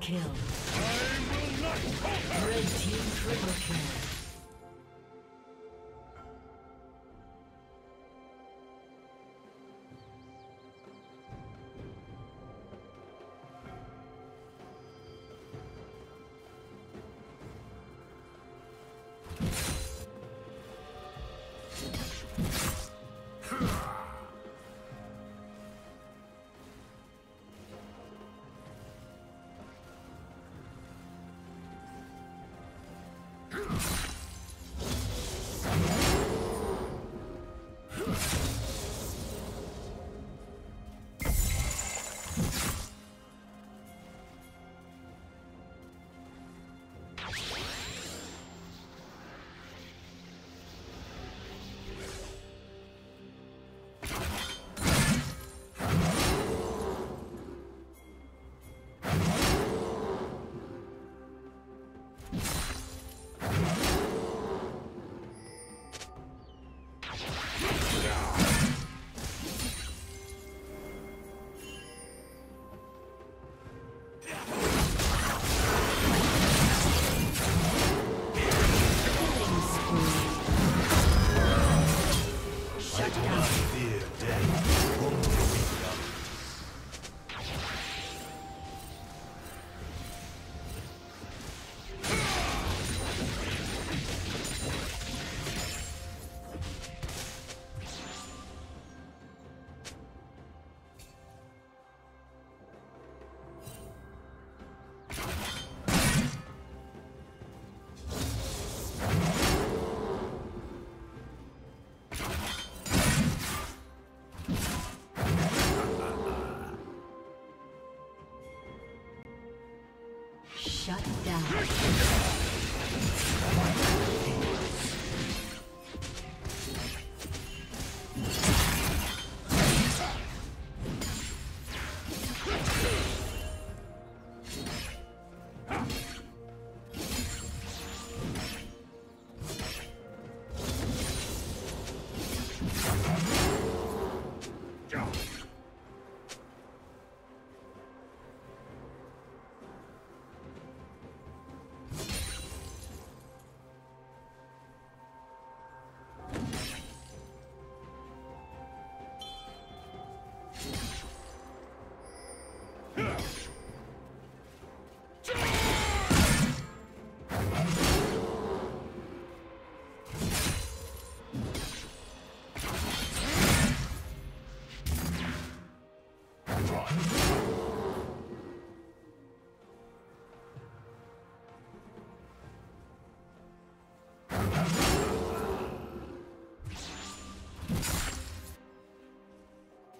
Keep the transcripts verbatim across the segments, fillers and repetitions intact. Kill. I will not conquer. Red team triple kill. Shut down.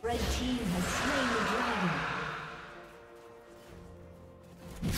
Red team has slain the dragon.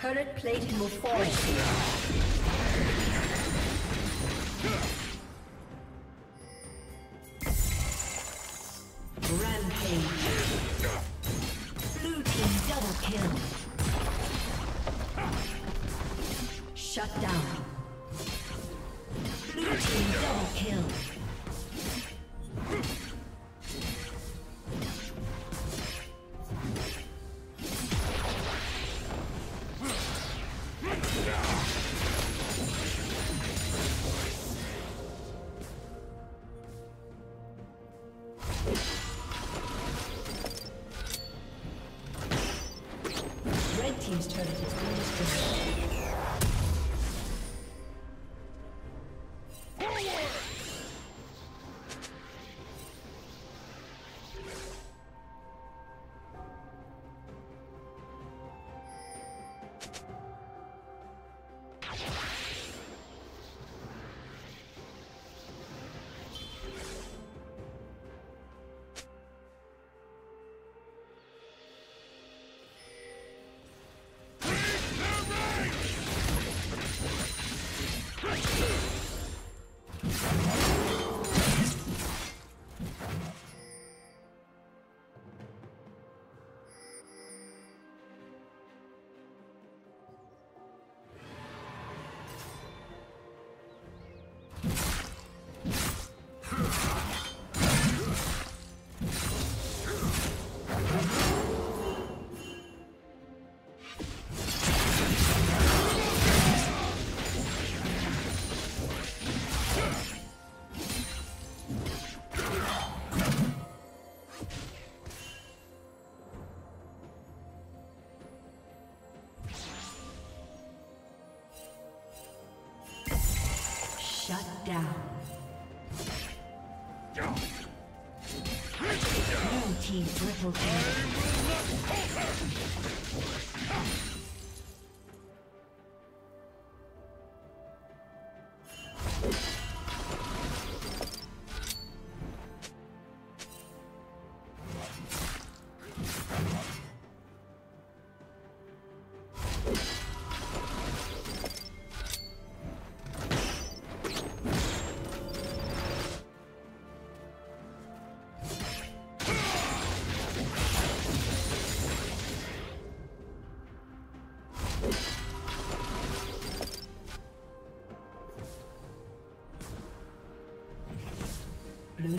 Turret plating will fall. Shut down. Down. Blue team triple kill. Blue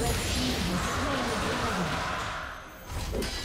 Let's see.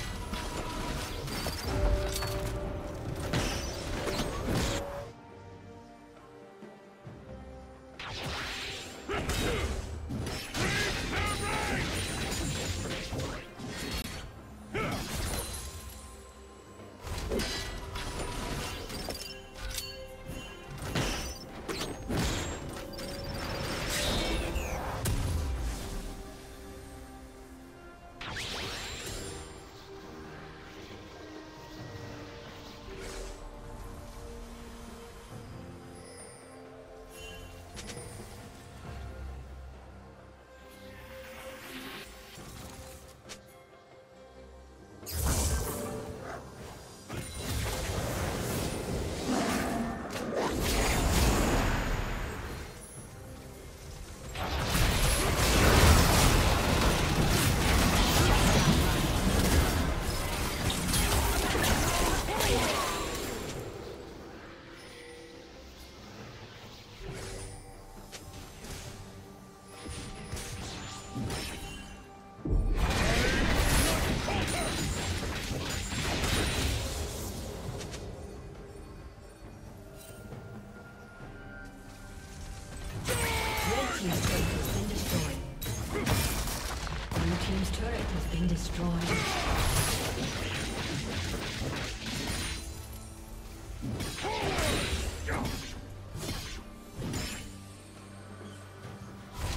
destroyed. Red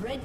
Red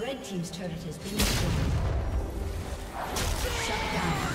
Red team's turret has been destroyed. Shut down.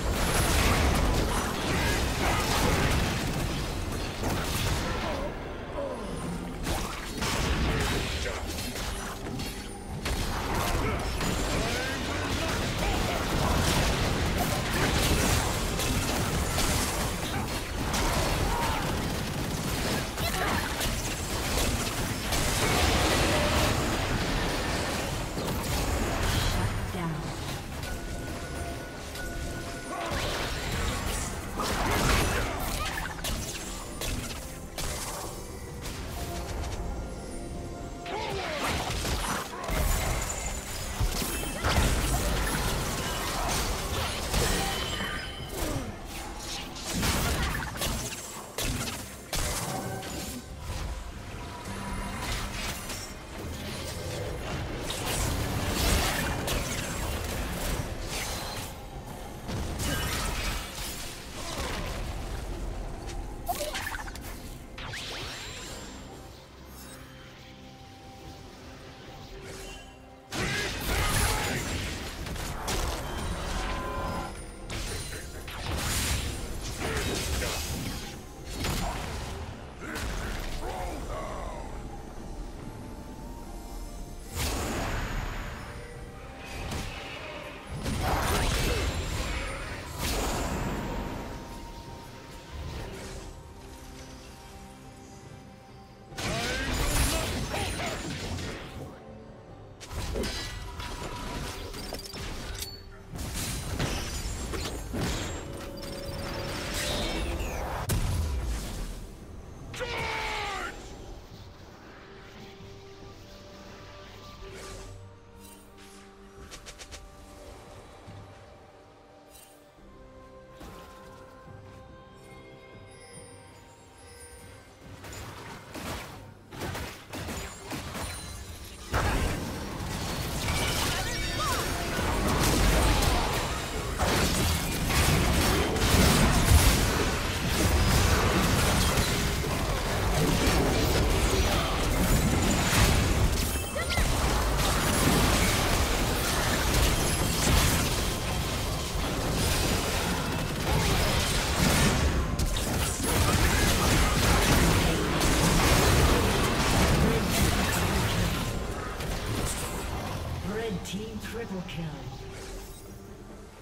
Triple kill.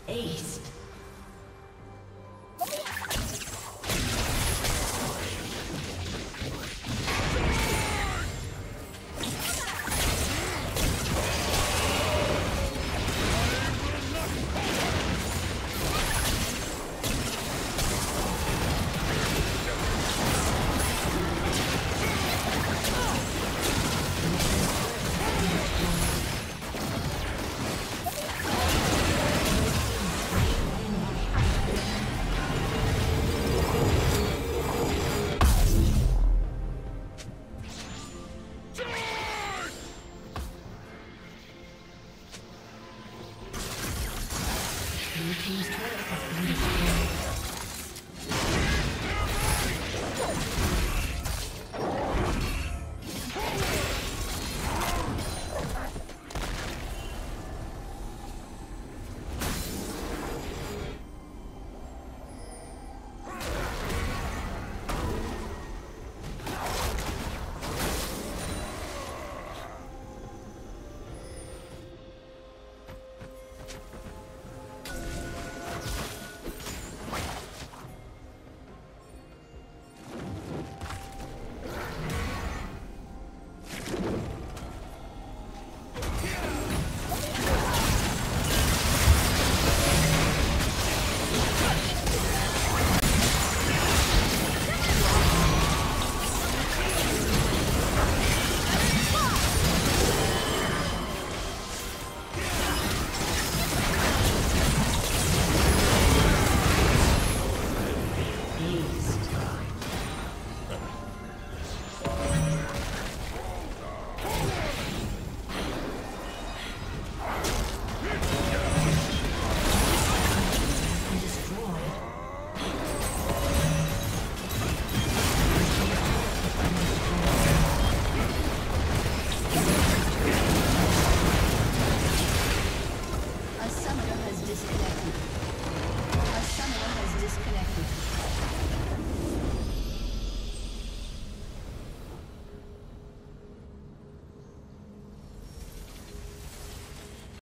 Ace. He's trying to